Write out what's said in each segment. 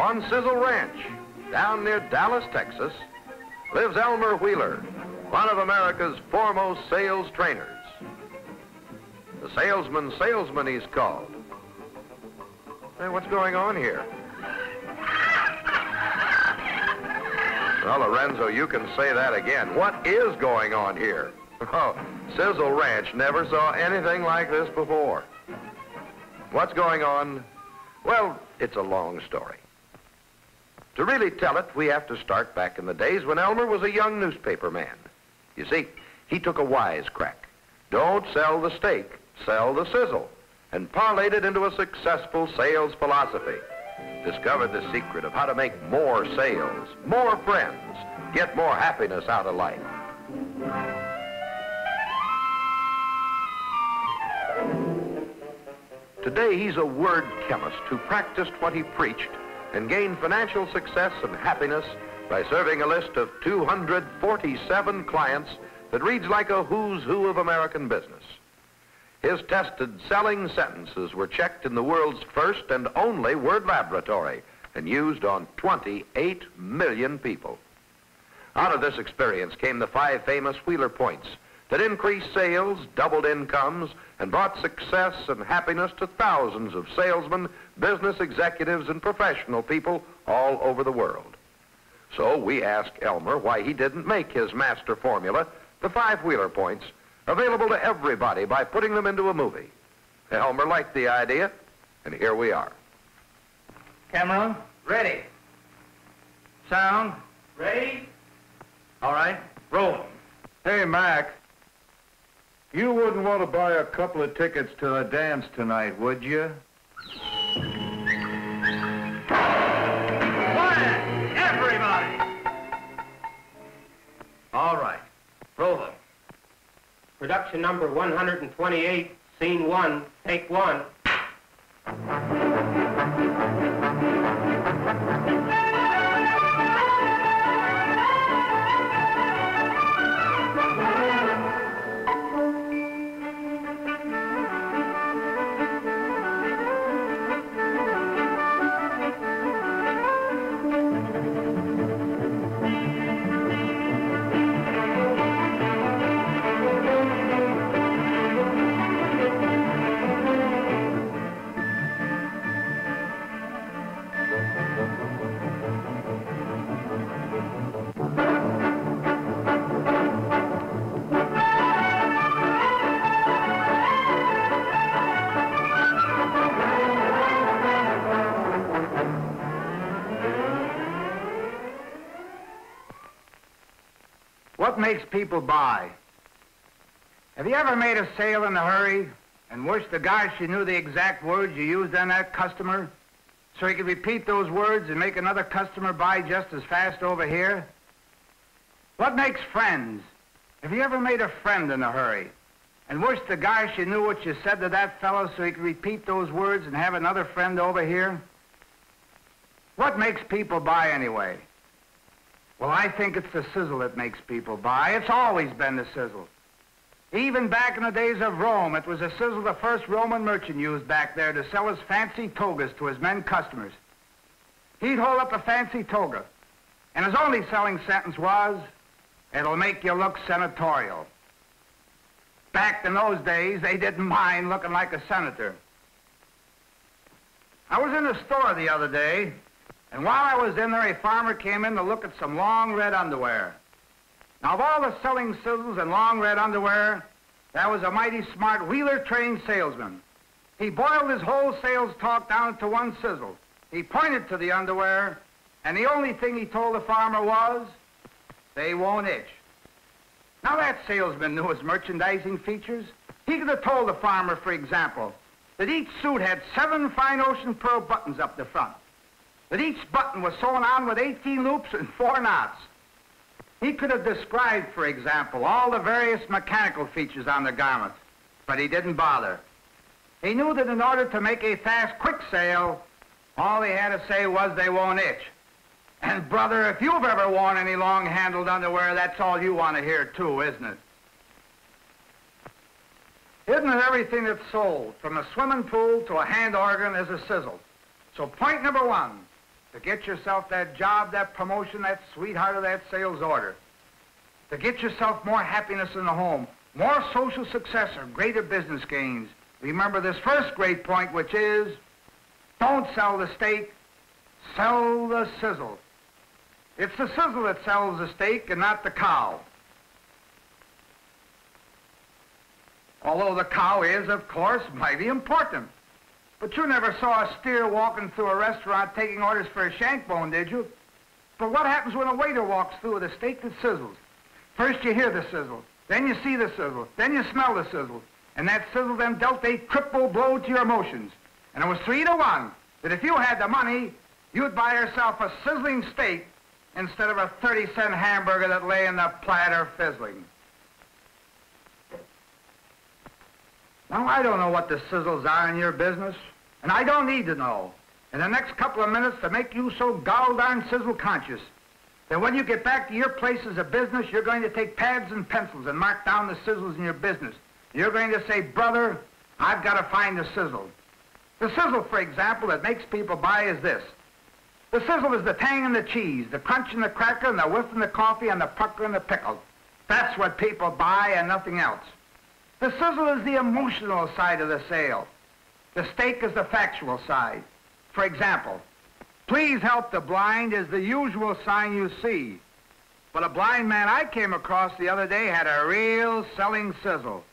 On Sizzle Ranch, down near Dallas, Texas, lives Elmer Wheeler, one of America's foremost sales trainers. The salesman, he's called. Hey, what's going on here? Well, Lorenzo, you can say that again. What is going on here? Oh, Sizzle Ranch never saw anything like this before. What's going on? Well, it's a long story. To really tell it, we have to start back in the days when Elmer was a young newspaper man. You see, he took a wisecrack. Don't sell the steak, sell the sizzle, and parlayed it into a successful sales philosophy. Discovered the secret of how to make more sales, more friends, get more happiness out of life. Today, he's a word chemist who practiced what he preached and gained financial success and happiness by serving a list of 247 clients that reads like a who's who of American business. His tested selling sentences were checked in the world's first and only word laboratory and used on 28 million people. Out of this experience came the 5 famous Wheeler points that increased sales, doubled incomes, and brought success and happiness to thousands of salesmen, business executives, and professional people all over the world. So we asked Elmer why he didn't make his master formula, the 5 Wheeler points, available to everybody by putting them into a movie. Elmer liked the idea, and here we are. Camera? Ready. Sound? Ready. All right, roll. Hey, Mac. You wouldn't want to buy a couple of tickets to a dance tonight, would you? Quiet, everybody! All right, roll them. Production number 128, scene 1, take 1. What makes people buy? Have you ever made a sale in a hurry and wished to gosh you knew the exact words you used on that customer so he could repeat those words and make another customer buy just as fast over here? What makes friends? Have you ever made a friend in a hurry and wished to gosh you knew what you said to that fellow so he could repeat those words and have another friend over here? What makes people buy anyway? Well, I think it's the sizzle that makes people buy. It's always been the sizzle. Even back in the days of Rome, it was the sizzle the first Roman merchant used back there to sell his fancy togas to his men customers. He'd hold up a fancy toga, and his only selling sentence was, "It'll make you look senatorial." Back in those days, they didn't mind looking like a senator. I was in a store the other day, and while I was in there, a farmer came in to look at some long red underwear. Now, of all the selling sizzles and long red underwear, that was a mighty smart Wheeler-trained salesman. He boiled his whole sales talk down to one sizzle. He pointed to the underwear, and the only thing he told the farmer was, "They won't itch." Now, that salesman knew his merchandising features. He could have told the farmer, for example, that each suit had 7 fine ocean pearl buttons up the front, that each button was sewn on with 18 loops and 4 knots. He could have described, for example, all the various mechanical features on the garment, but he didn't bother. He knew that in order to make a fast, quick sale, all he had to say was, "They won't itch." And brother, if you've ever worn any long-handled underwear, that's all you want to hear too, isn't it? Isn't it everything that's sold, from a swimming pool to a hand organ, is a sizzle? So point number 1, to get yourself that job, that promotion, that sweetheart, or that sales order, to get yourself more happiness in the home, more social success, or greater business gains. Remember this first great point, which is, don't sell the steak, sell the sizzle. It's the sizzle that sells the steak and not the cow. Although the cow is, of course, mighty important. But you never saw a steer walking through a restaurant taking orders for a shank bone, did you? But what happens when a waiter walks through with a steak that sizzles? First you hear the sizzle, then you see the sizzle, then you smell the sizzle. And that sizzle then dealt a triple blow to your emotions. And it was 3-to-1 that if you had the money, you'd buy yourself a sizzling steak instead of a 30-cent hamburger that lay in the platter fizzling. Now, I don't know what the sizzles are in your business, and I don't need to know. In the next couple of minutes, to make you so gall-darn sizzle conscious that when you get back to your place as a business, you're going to take pads and pencils and mark down the sizzles in your business. You're going to say, brother, I've got to find the sizzle. The sizzle, for example, that makes people buy is this. The sizzle is the tang and the cheese, the crunch and the cracker, and the whiff and the coffee, and the pucker and the pickle. That's what people buy and nothing else. The sizzle is the emotional side of the sale. The steak is the factual side. For example, please help the blind is the usual sign you see. But a blind man I came across the other day had a real selling sizzle.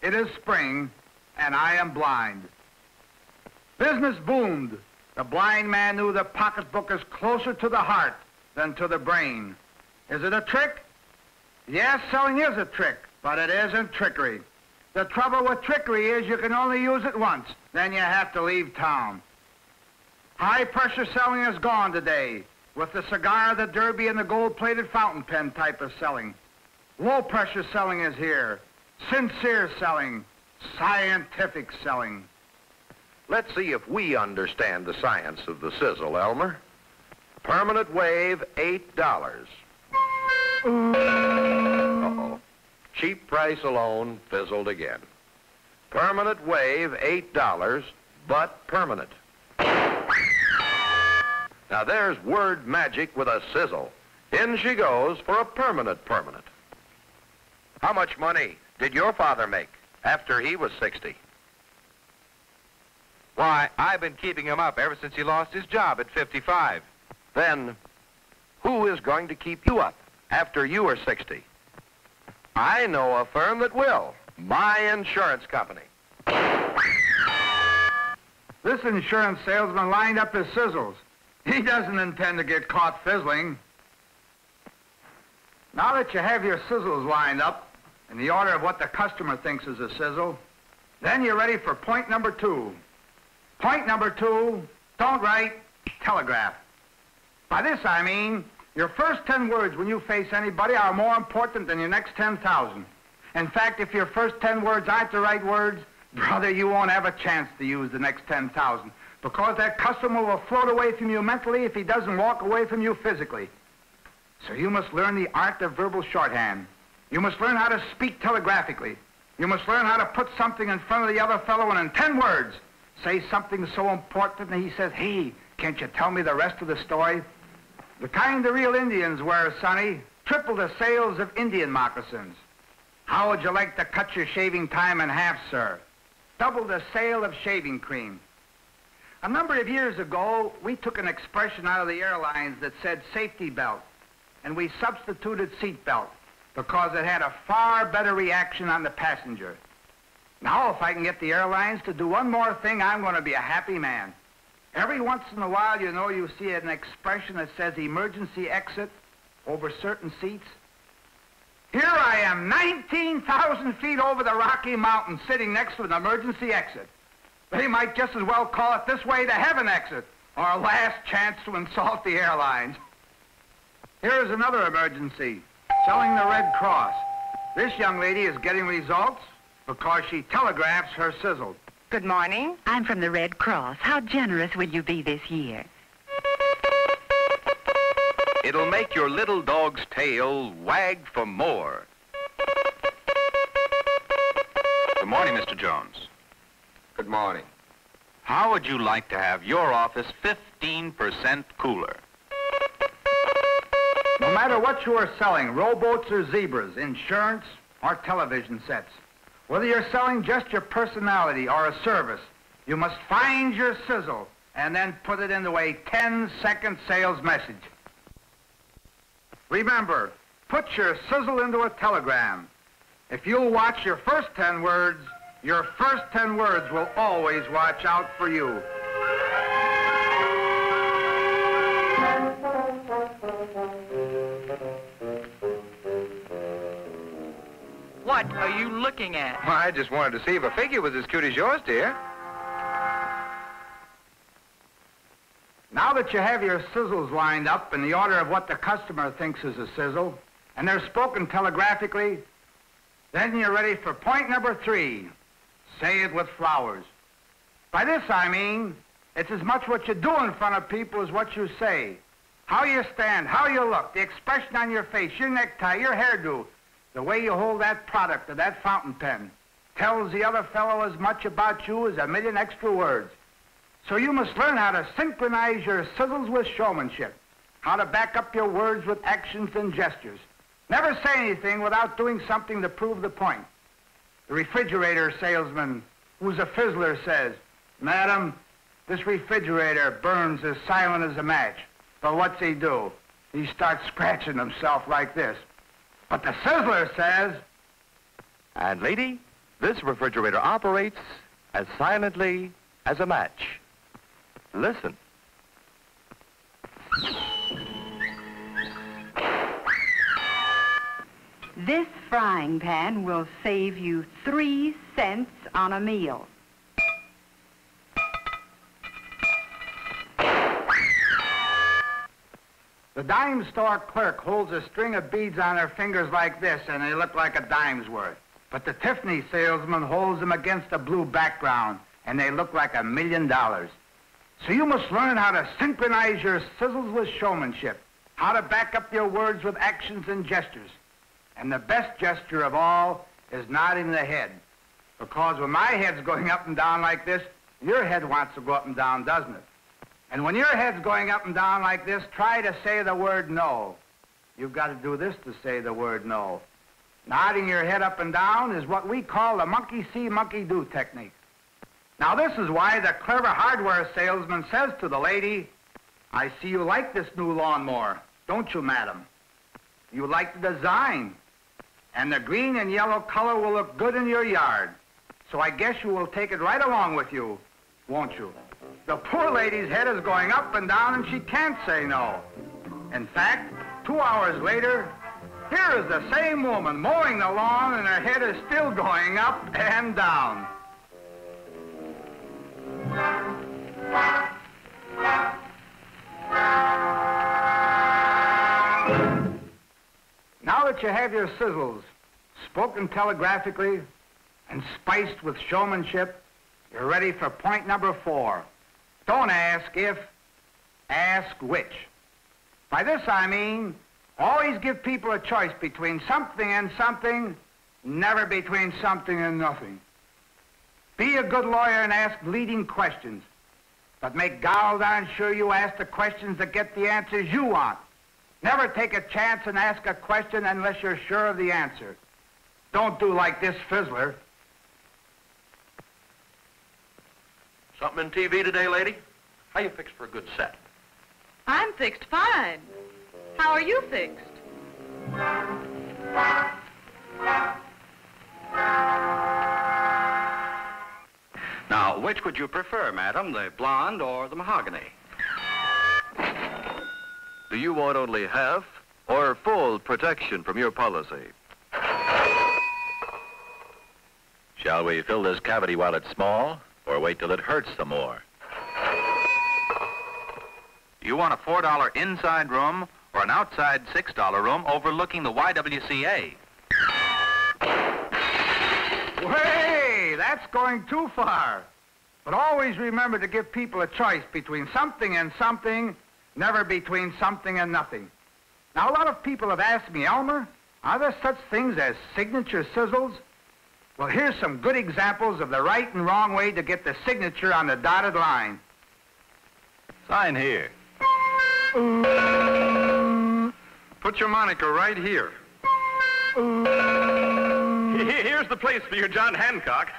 It is spring, and I am blind. Business boomed. The blind man knew the pocketbook is closer to the heart than to the brain. Is it a trick? Yes, selling is a trick, but it isn't trickery. The trouble with trickery is you can only use it once, then you have to leave town. High-pressure selling is gone today, with the cigar, the derby, and the gold-plated fountain pen type of selling. Low-pressure selling is here, sincere selling, scientific selling. Let's see if we understand the science of the sizzle, Elmer. Permanent wave, $8. Uh-oh. Cheap price alone fizzled again. Permanent wave, $8, but permanent. Now there's word magic with a sizzle. In she goes for a permanent. How much money did your father make after he was 60? Why, I've been keeping him up ever since he lost his job at 55. Then, who is going to keep you up after you are 60? I know a firm that will. My insurance company. This insurance salesman lined up his sizzles. He doesn't intend to get caught fizzling. Now that you have your sizzles lined up in the order of what the customer thinks is a sizzle, then you're ready for point number 2. Point number 2, don't write, telegraph. By this I mean, your first 10 words when you face anybody are more important than your next 10,000. In fact, if your first 10 words aren't the right words, brother, you won't have a chance to use the next 10,000, because that customer will float away from you mentally if he doesn't walk away from you physically. So you must learn the art of verbal shorthand. You must learn how to speak telegraphically. You must learn how to put something in front of the other fellow and in 10 words, say something so important and he says, hey, can't you tell me the rest of the story? The kind the real Indians were, Sonny, triple the sales of Indian moccasins. How would you like to cut your shaving time in half, sir? Double the sale of shaving cream. A number of years ago, we took an expression out of the airlines that said safety belt, and we substituted seat belt because it had a far better reaction on the passenger. Now, if I can get the airlines to do one more thing, I'm going to be a happy man. Every once in a while, you know, you see an expression that says emergency exit over certain seats. Here I am, 19,000 feet over the Rocky Mountains, sitting next to an emergency exit. They might just as well call it this way to heaven exit, or a last chance to insult the airlines. Here is another emergency, selling the Red Cross. This young lady is getting results because she telegraphs her sizzle. Good morning. I'm from the Red Cross. How generous will you be this year? It'll make your little dog's tail wag for more. Good morning, Mr. Jones. Good morning. How would you like to have your office 15% cooler? No matter what you are selling, rowboats or zebras, insurance or television sets, whether you're selling just your personality or a service, you must find your sizzle and then put it into a 10-second sales message. Remember, put your sizzle into a telegram. If you'll watch your first 10 words, your first 10 words will always watch out for you. What are you looking at? Well, I just wanted to see if a figure was as cute as yours, dear. Now that you have your sizzles lined up in the order of what the customer thinks is a sizzle, and they're spoken telegraphically, then you're ready for point number 3. Say it with flowers. By this I mean, it's as much what you do in front of people as what you say. How you stand, how you look, the expression on your face, your necktie, your hairdo, the way you hold that product or that fountain pen tells the other fellow as much about you as a million extra words. So you must learn how to synchronize your sizzles with showmanship, how to back up your words with actions and gestures. Never say anything without doing something to prove the point. The refrigerator salesman, who's a fizzler, says, "Madam, this refrigerator burns as silent as a match." But what's he do? He starts scratching himself like this. But the sizzler says, "And lady, this refrigerator operates as silently as a match. Listen." "This frying pan will save you 3 cents on a meal." The dime store clerk holds a string of beads on her fingers like this, and they look like a dime's worth. But the Tiffany salesman holds them against a blue background, and they look like $1 million. So you must learn how to synchronize your sizzles with showmanship, how to back up your words with actions and gestures. And the best gesture of all is nodding the head. Because when my head's going up and down like this, your head wants to go up and down, doesn't it? And when your head's going up and down like this, try to say the word no. You've got to do this to say the word no. Nodding your head up and down is what we call the monkey see, monkey do technique. Now this is why the clever hardware salesman says to the lady, "I see you like this new lawnmower, don't you, madam? You like the design. And the green and yellow color will look good in your yard. So I guess you will take it right along with you, won't you?" The poor lady's head is going up and down and she can't say no. In fact, 2 hours later, here is the same woman mowing the lawn and her head is still going up and down. Now that you have your sizzles, spoken telegraphically and spiced with showmanship, you're ready for point number 4. Don't ask if, ask which. By this I mean, always give people a choice between something and something, never between something and nothing. Be a good lawyer and ask leading questions, but make gol darn sure you ask the questions that get the answers you want. Never take a chance and ask a question unless you're sure of the answer. Don't do like this fizzler. "Something in TV today, lady? How you fixed for a good set?" "I'm fixed fine. How are you fixed?" "Now, which would you prefer, madam, the blonde or the mahogany? Do you want only half or full protection from your policy? Shall we fill this cavity while it's small? Or wait till it hurts some more? You want a $4 inside room or an outside $6 room overlooking the YWCA?" Way, that's going too far. But always remember to give people a choice between something and something, never between something and nothing. Now, a lot of people have asked me, "Elmer, are there such things as signature sizzles?" Well, here's some good examples of the right and wrong way to get the signature on the dotted line. Sign here. Put your moniker right here. Here's the place for your John Hancock.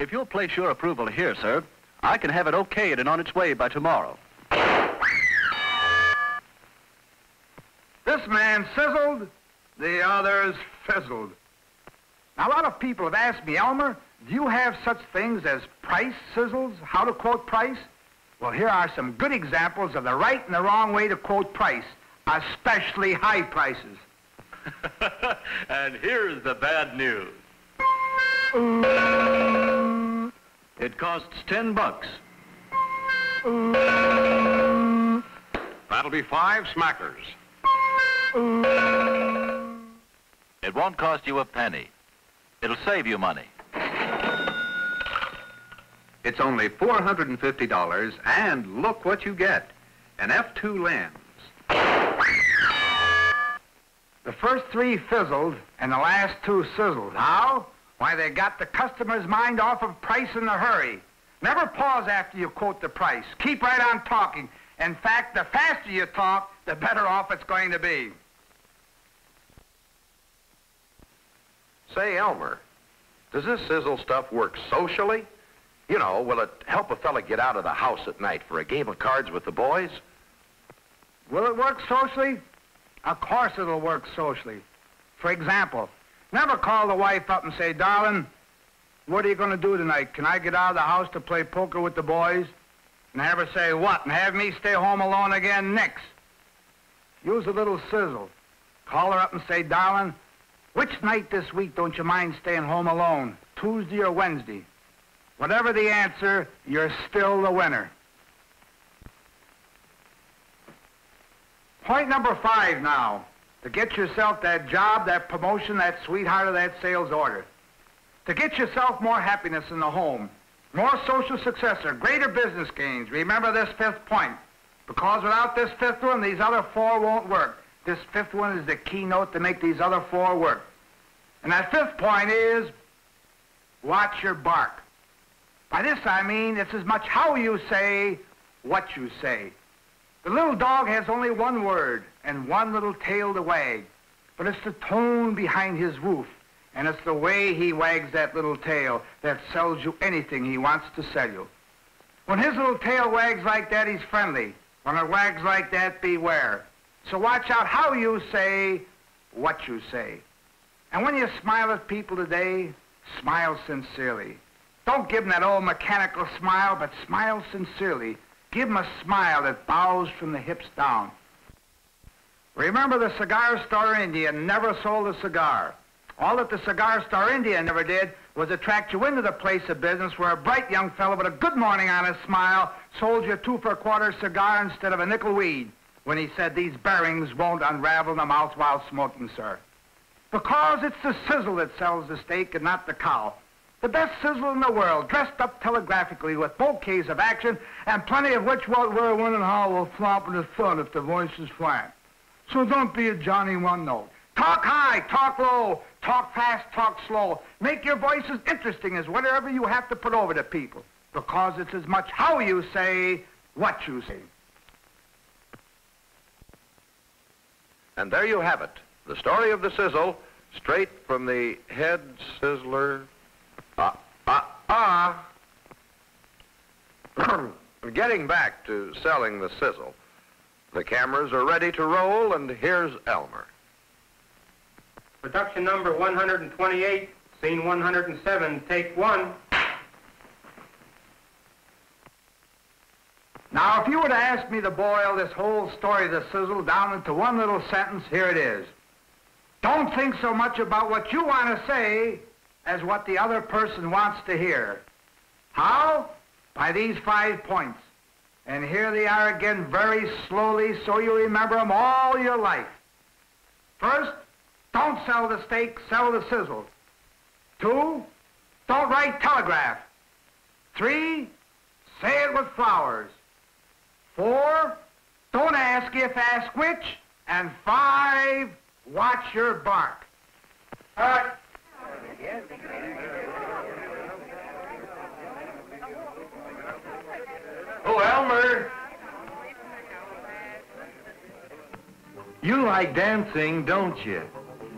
If you'll place your approval here, sir, I can have it okayed and on its way by tomorrow. This man sizzled, the others fizzled. Now, a lot of people have asked me, Elmer, do you have such things as price sizzles, how to quote price? Well, here are some good examples of the right and the wrong way to quote price, especially high prices. And here's the bad news. It costs $10. That'll be 5 smackers. It won't cost you a penny. It'll save you money. It's only $450, and look what you get, an F2 lens. The first 3 fizzled, and the last 2 sizzled. How? Why, they got the customer's mind off of price in a hurry. Never pause after you quote the price. Keep right on talking. In fact, the faster you talk, the better off it's going to be. Say, Elmer, does this sizzle stuff work socially? You know, will it help a fella get out of the house at night for a game of cards with the boys? Will it work socially? Of course it'll work socially. For example, never call the wife up and say, darling, what are you going to do tonight? Can I get out of the house to play poker with the boys? And have her say, what? And have me stay home alone again next. Use a little sizzle. Call her up and say, darling, which night this week don't you mind staying home alone? Tuesday or Wednesday? Whatever the answer, you're still the winner. Point number 5 now, to get yourself that job, that promotion, that sweetheart, or that sales order. To get yourself more happiness in the home, more social success or greater business gains. Remember this 5th point, because without this 5th one, these other 4 won't work. This 5th one is the keynote to make these other 4 work. And that 5th point is, watch your bark. By this I mean, it's as much how you say, what you say. The little dog has only one word and one little tail to wag, but it's the tone behind his woof, and it's the way he wags that little tail that sells you anything he wants to sell you. When his little tail wags like that, he's friendly. When it wags like that, beware. So watch out how you say, what you say. And when you smile at people today, smile sincerely. Don't give them that old mechanical smile, but smile sincerely. Give them a smile that bows from the hips down. Remember, the Cigar Store Indian never sold a cigar. All that the Cigar Store Indian never did was attract you into the place of business where a bright young fellow with a good morning on his smile sold you a 2 for a quarter cigar instead of a nickel weed when he said, these bearings won't unravel in the mouth while smoking, sir. Because it's the sizzle that sells the steak and not the cow. The best sizzle in the world, dressed up telegraphically with bouquets of action and plenty of which what, where, when, and how will flop in the thud if the voice is flat. So don't be a Johnny One Note. Talk high, talk low, talk fast, talk slow. Make your voice as interesting as whatever you have to put over to people, because it's as much how you say, what you say. And there you have it, the story of the sizzle, straight from the head sizzler. Getting back to selling the sizzle, the cameras are ready to roll, and here's Elmer. Production number 128, scene 107, take 1. Now, if you were to ask me to boil this whole story of the sizzle down into one little sentence, here it is. Don't think so much about what you want to say as what the other person wants to hear. How? By these 5 points. And here they are again very slowly so you remember them all your life. First, don't sell the steak, sell the sizzle. 2, don't write telegraph. 3, say it with flowers. 4, don't ask if, ask which. And 5, Watch your bark. Cut. Oh, Elmer. You like dancing, don't you?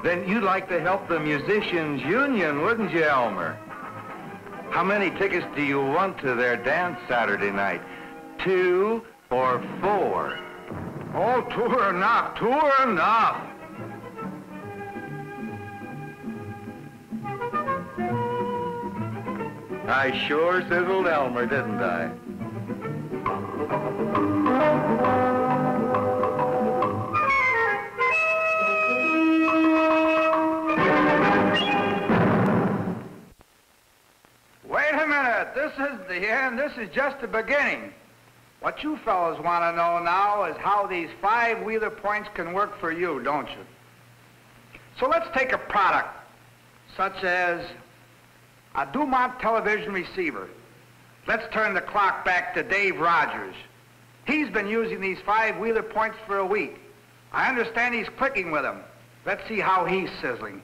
Then you'd like to help the musicians' union, wouldn't you, Elmer? How many tickets do you want to their dance Saturday night? 2 or 4? Oh, 2 or not, 2 or not. I sure sizzled Elmer, didn't I? Wait a minute, this isn't the end, this is just the beginning. What you fellas want to know now is how these 5 Wheeler points can work for you, don't you? So let's take a product, such as a DuMont television receiver. Let's turn the clock back to Dave Rogers. He's been using these 5 Wheeler points for a week. I understand he's clicking with them. Let's see how he's sizzling.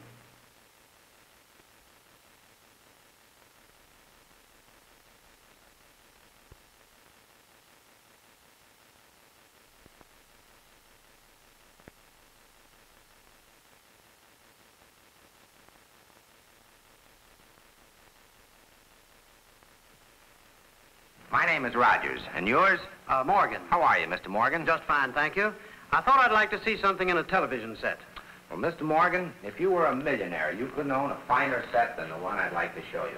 My name is Rogers, and yours? Morgan. How are you, Mr. Morgan? Just fine, thank you. I thought I'd like to see something in a television set. Well, Mr. Morgan, if you were a millionaire, you couldn't own a finer set than the one I'd like to show you.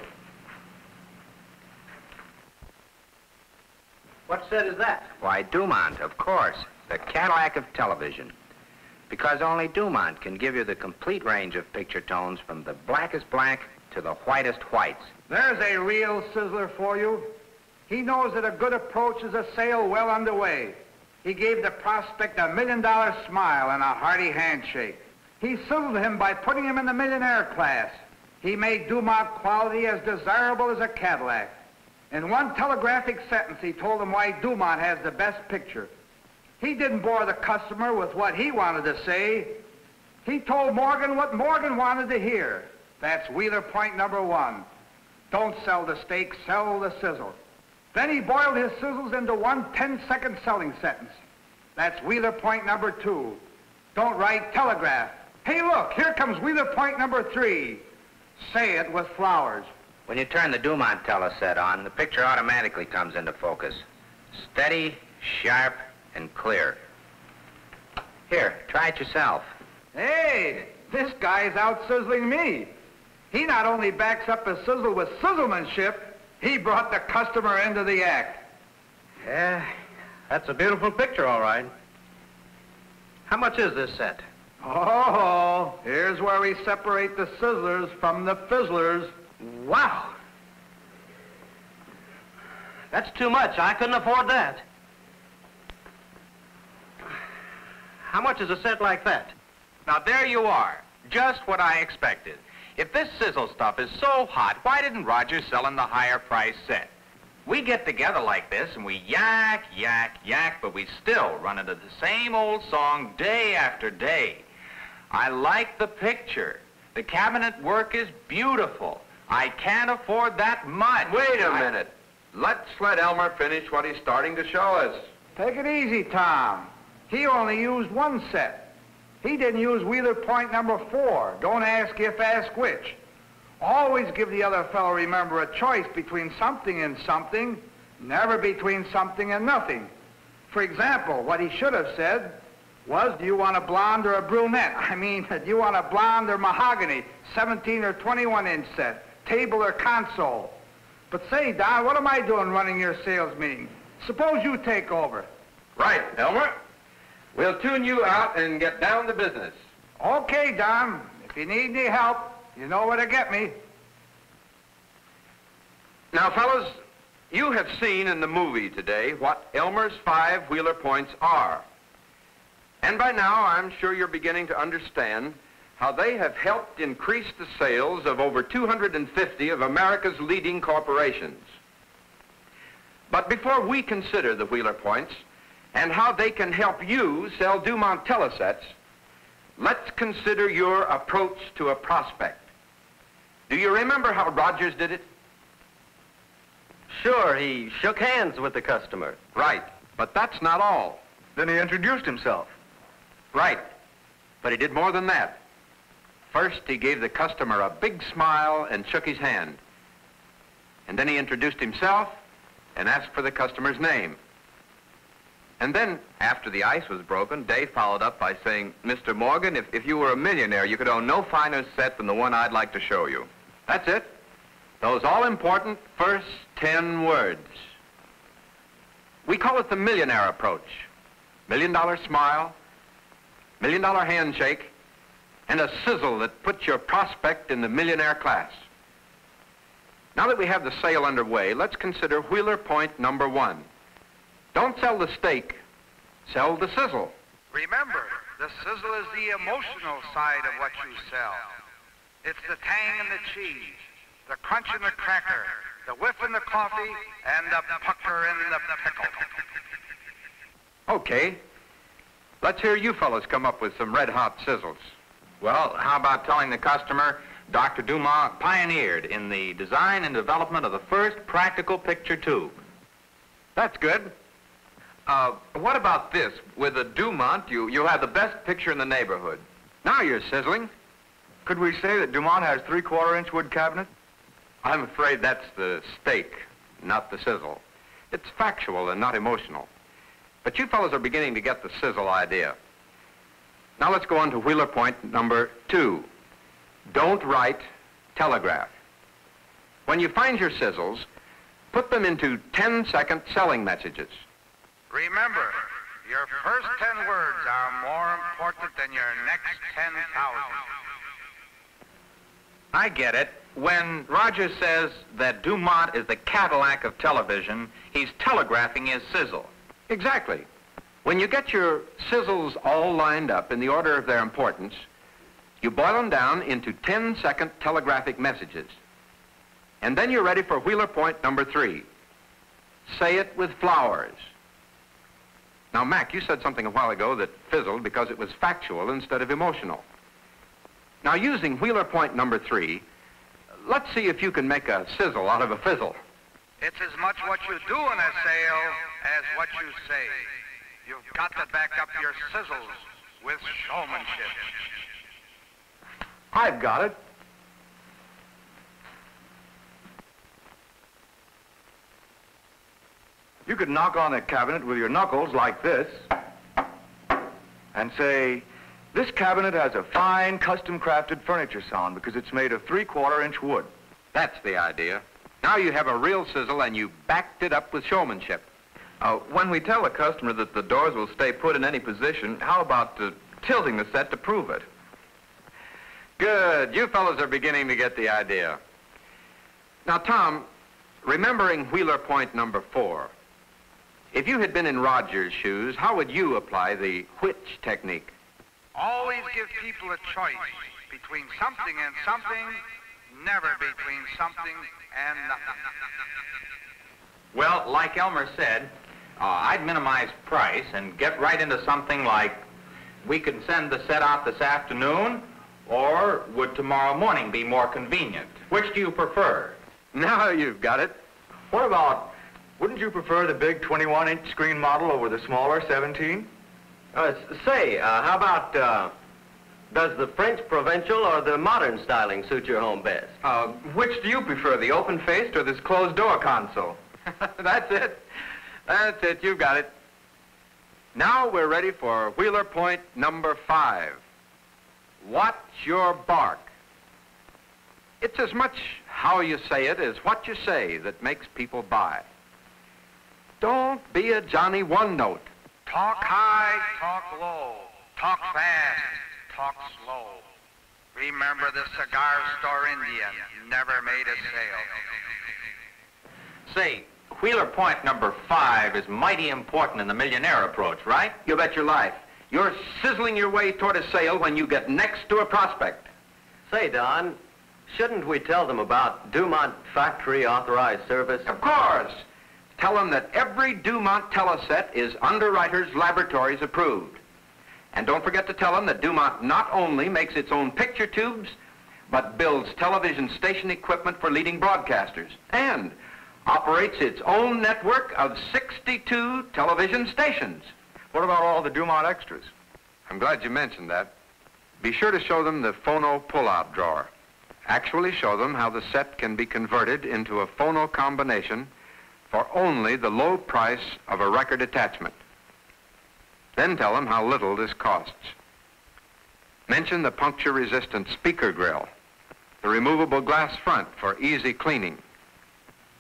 What set is that? Why, DuMont, of course. The Cadillac of television. Because only DuMont can give you the complete range of picture tones from the blackest black to the whitest whites. There's a real sizzler for you. He knows that a good approach is a sale well underway. He gave the prospect a million-dollar smile and a hearty handshake. He sizzled him by putting him in the millionaire class. He made DuMont quality as desirable as a Cadillac. In one telegraphic sentence, he told him why DuMont has the best picture. He didn't bore the customer with what he wanted to say. He told Morgan what Morgan wanted to hear. That's Wheeler point #1. Don't sell the steak, sell the sizzle. Then he boiled his sizzles into one 10-second selling sentence. That's Wheeler point #2. Don't write, telegraph. Hey, look, here comes Wheeler point #3. Say it with flowers. When you turn the DuMont teleset on, the picture automatically comes into focus. Steady, sharp, and clear. Here, try it yourself. Hey, this guy's out-sizzling me. He not only backs up his sizzle with sizzlemanship, he brought the customer into the act. Yeah, that's a beautiful picture, all right. How much is this set? Oh, here's where we separate the sizzlers from the fizzlers. Wow. That's too much. I couldn't afford that. How much is a set like that? Now, there you are. Just what I expected. If this sizzle stuff is so hot, why didn't Roger sell in the higher price set? We get together like this and we yak, yak, yak, but we still run into the same old song day after day. I like the picture. The cabinet work is beautiful. I can't afford that much. Wait a minute. Let's let Elmer finish what he's starting to show us. Take it easy, Tom. He only used one set. He didn't use Wheeler point #4. Don't ask if, ask which. Always give the other fellow, remember, a choice between something and something, never between something and nothing. For example, what he should have said was, do you want a blonde or a brunette? I mean, do you want a blonde or mahogany, 17 or 21-inch set, table or console? But say, Don, what am I doing running your sales meeting? Suppose you take over. Right, Elmer. We'll tune you out and get down to business. Okay, Don. If you need any help, you know where to get me. Now, fellas, you have seen in the movie today what Elmer's 5 Wheeler points are. And by now, I'm sure you're beginning to understand how they have helped increase the sales of over 250 of America's leading corporations. But before we consider the Wheeler points, and how they can help you sell DuMont telesets, Let's consider your approach to a prospect. Do you remember how Rogers did it? Sure, he shook hands with the customer. Right, but that's not all. Then he introduced himself. Right, but he did more than that. First, he gave the customer a big smile and shook his hand. And then he introduced himself and asked for the customer's name. And then, after the ice was broken, Dave followed up by saying, Mr. Morgan, if you were a millionaire, you could own no finer set than the one I'd like to show you. That's it. Those all-important first 10 words. We call it the millionaire approach. $1 million smile, $1 million handshake, and a sizzle that puts your prospect in the millionaire class. Now that we have the sale underway, let's consider Wheeler point number 1. Don't sell the steak, sell the sizzle. Remember, the sizzle is the emotional side of what you sell. It's the tang in the cheese, the crunch in the cracker, the whiff in the coffee, and the pucker in the pickle. Okay, let's hear you fellas come up with some red-hot sizzles. Well, how about telling the customer Dr. DuMont pioneered in the design and development of the first practical picture tube? That's good. What about this? With the DuMont, you have the best picture in the neighborhood. Now you're sizzling. Could we say that DuMont has 3/4-inch wood cabinet? I'm afraid that's the steak, not the sizzle. It's factual and not emotional. But you fellas are beginning to get the sizzle idea. Now let's go on to Wheeler point number 2. Don't write, telegraph. When you find your sizzles, put them into 10-second selling messages. Remember, your first 10 words are more important than your next 10,000. I get it. When Rogers says that DuMont is the Cadillac of television, he's telegraphing his sizzle. Exactly. When you get your sizzles all lined up in the order of their importance, you boil them down into 10-second telegraphic messages. And then you're ready for Wheeler point number 3. Say it with flowers. Now, Mac, you said something a while ago that fizzled because it was factual instead of emotional. Now, using Wheeler point number 3, let's see if you can make a sizzle out of a fizzle. It's as much what you do in a sale as what you say. You've got to back up your sizzles with showmanship. I've got it. You could knock on a cabinet with your knuckles like this and say, this cabinet has a fine custom-crafted furniture sound because it's made of 3/4-inch wood. That's the idea. Now you have a real sizzle and you backed it up with showmanship. When we tell a customer that the doors will stay put in any position, how about tilting the set to prove it? Good. You fellas are beginning to get the idea. Now, Tom, remembering Wheeler point number 4, if you had been in Rogers' shoes, how would you apply the which technique? Always give people a choice between something and something, never between something and nothing. Well, like Elmer said, I'd minimize price and get right into something like, we could send the set out this afternoon, or would tomorrow morning be more convenient? Which do you prefer? Now you've got it. What about, wouldn't you prefer the big 21-inch screen model over the smaller 17? How about, does the French provincial or the modern styling suit your home best? Which do you prefer, the open-faced or this closed-door console? That's it. That's it. You've got it. Now we're ready for Wheeler point number 5. Watch your bark. It's as much how you say it as what you say that makes people buy. Don't be a Johnny One-Note. Talk high, talk low. Talk fast, talk slow. Remember the cigar store Indian never made a sale. Say, Wheeler point number 5 is mighty important in the millionaire approach, right? You bet your life. You're sizzling your way toward a sale when you get next to a prospect. Say, Don, shouldn't we tell them about DuMont factory authorized service? Of course. Tell them that every DuMont teleset is Underwriters Laboratories approved. And don't forget to tell them that DuMont not only makes its own picture tubes, but builds television station equipment for leading broadcasters and operates its own network of 62 television stations. What about all the DuMont extras? I'm glad you mentioned that. Be sure to show them the phono pull-out drawer. Actually show them how the set can be converted into a phono combination for only the low price of a record attachment. Then tell them how little this costs. Mention the puncture-resistant speaker grill, the removable glass front for easy cleaning.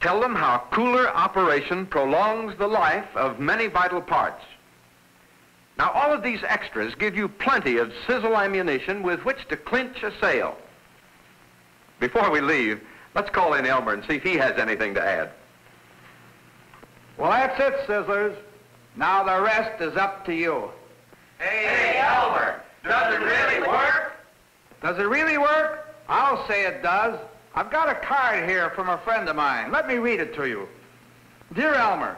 Tell them how cooler operation prolongs the life of many vital parts. Now, all of these extras give you plenty of sizzle ammunition with which to clinch a sale. Before we leave, let's call in Elmer and see if he has anything to add. Well, that's it, Sizzlers. Now the rest is up to you. Hey, Elmer, does it really work? Does it really work? I'll say it does. I've got a card here from a friend of mine. Let me read it to you. Dear Elmer,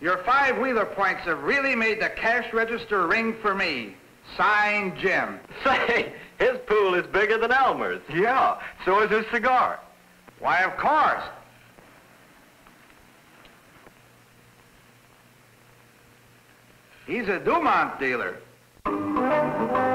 your 5 Wheeler points have really made the cash register ring for me. Signed, Jim. Say, his pool is bigger than Elmer's. Yeah, so is his cigar. Why, of course. He's a DuMont dealer.